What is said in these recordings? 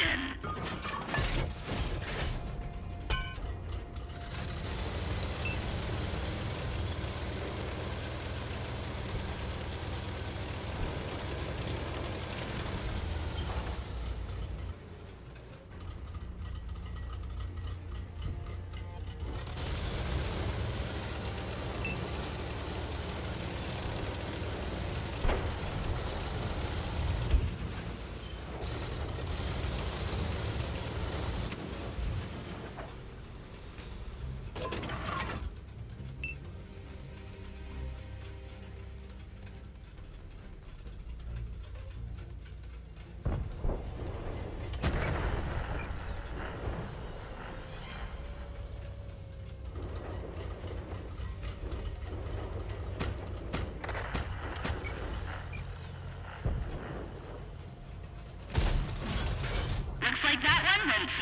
location.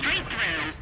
Straight through.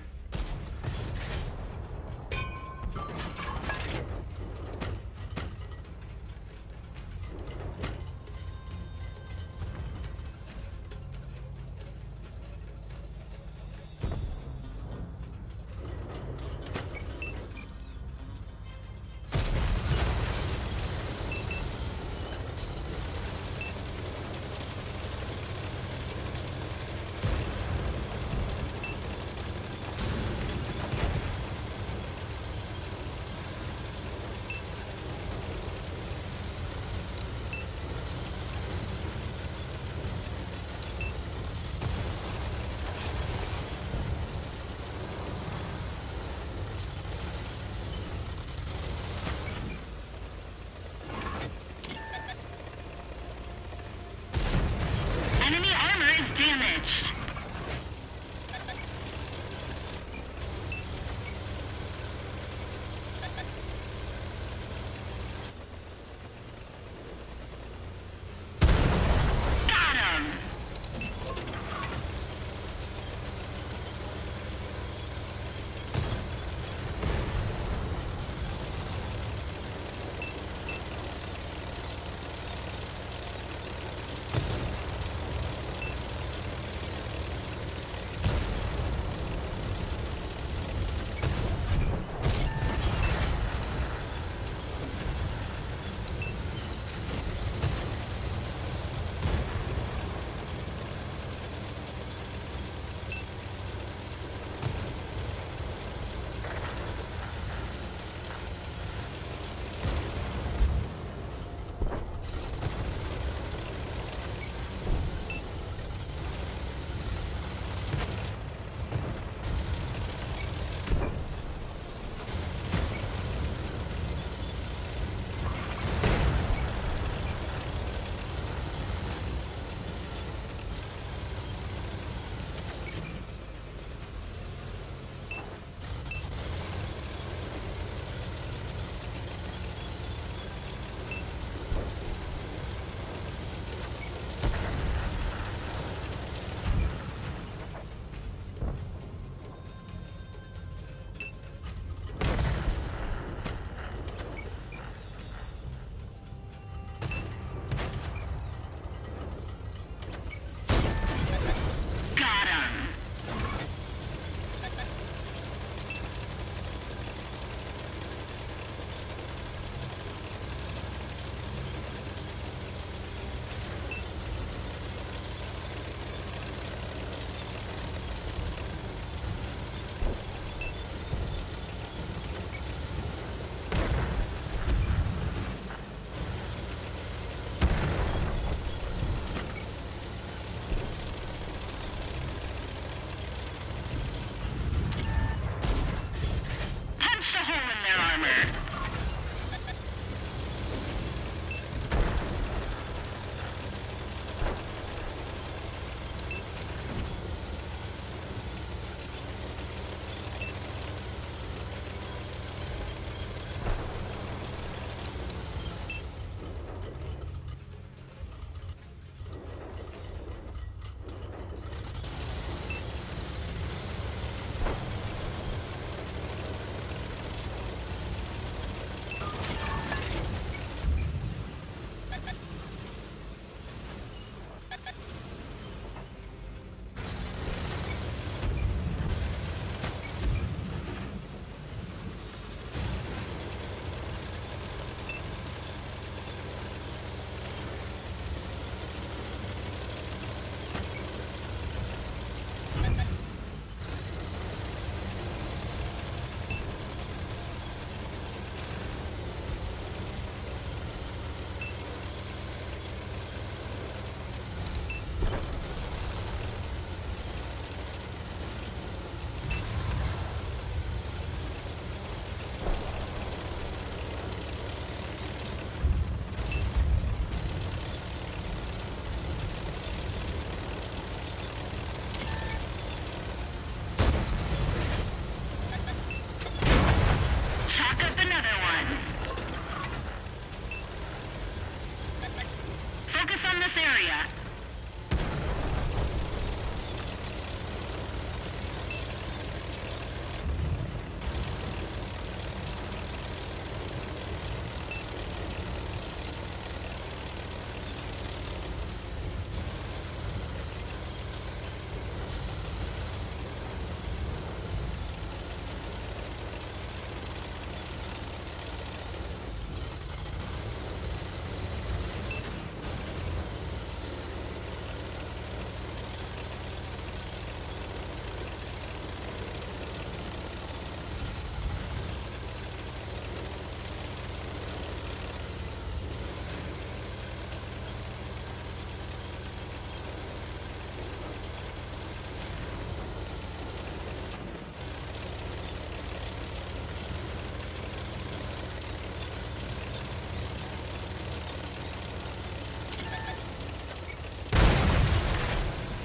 this area.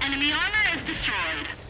Enemy armor is destroyed.